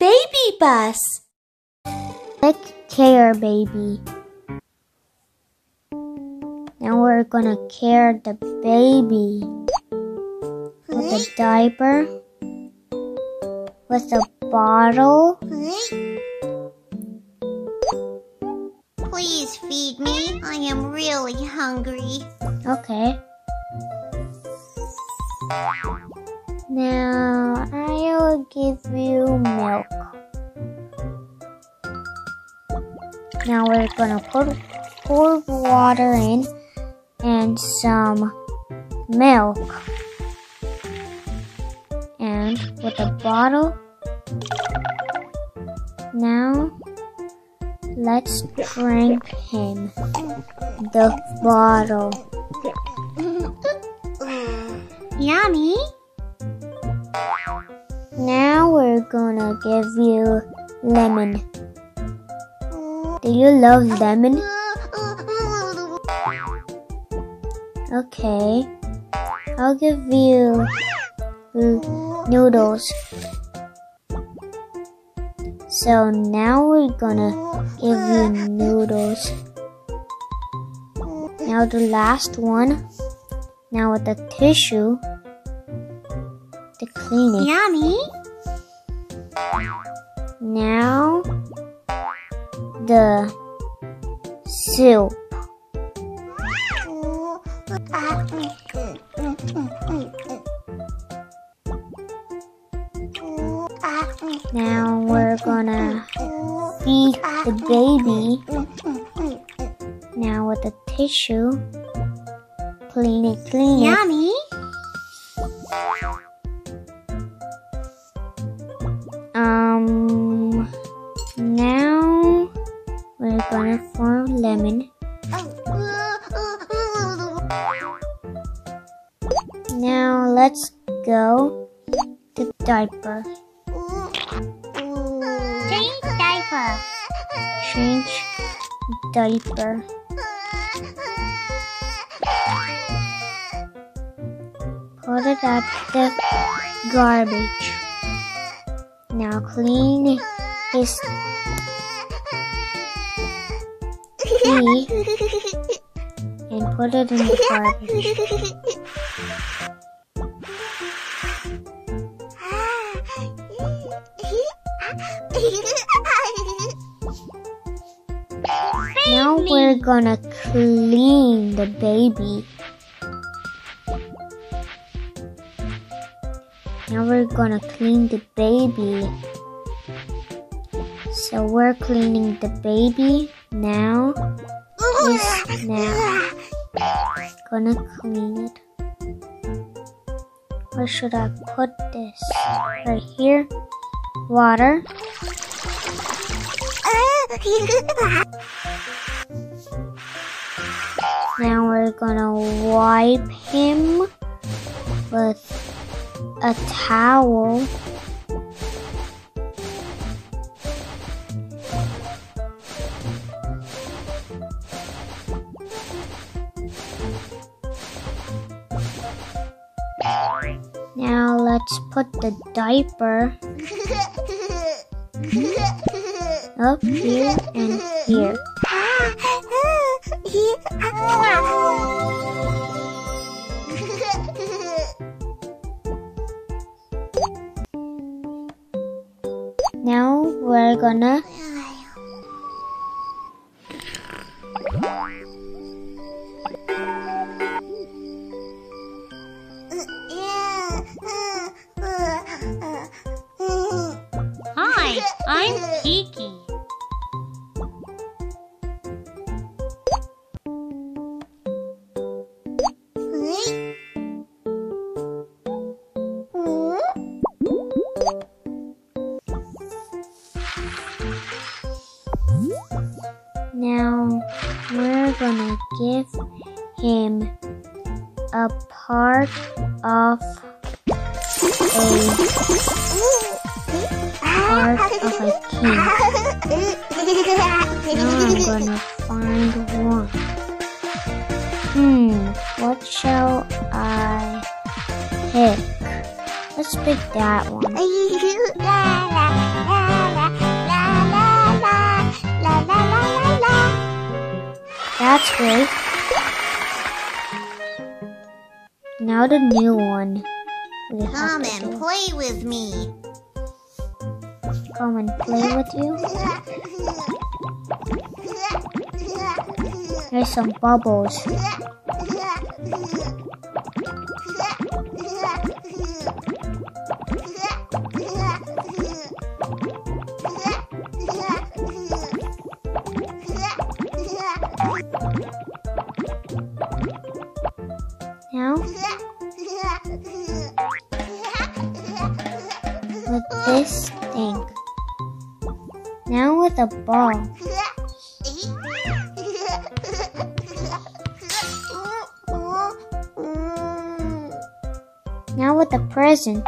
Babybus. Let's care baby. Now we're gonna care the baby. With a diaper. With a bottle. Please feed me. I am really hungry. Okay. Now I'll give you milk. Now we're gonna put cold water in and some milk. And with a bottle. Now let's drink him. The bottle. Yummy. Now we're gonna give you lemon. Do you love lemon? Okay. I'll give you noodles. So now we're gonna give you noodles. Now the last one. Now with the tissue to clean it. Yummy! Now the soup. Now we're gonna feed the baby. Now with the tissue. Clean it, clean it. Yummy! Now we're gonna form lemon. Now let's go to diaper. Change diaper. Change diaper. Put it at the garbage. Now clean his pee and put it in the garbage. Now we're gonna clean the baby. Now we're gonna clean the baby. So we're cleaning the baby now. Yes, now. Gonna clean it. Where should I put this? Right here. Water. Now we're gonna wipe him with a towel. Now let's put the diaper up here and here. Now we're gonna Hi, I'm Kiki. Now we're gonna give him a part of a king. Now I'm gonna find one. What shall I pick. Let's pick that one. That's great. Now the new one. Come and play with me. Come and play with you? There's some bubbles. Now, with this thing. Now with a ball. Now with a present.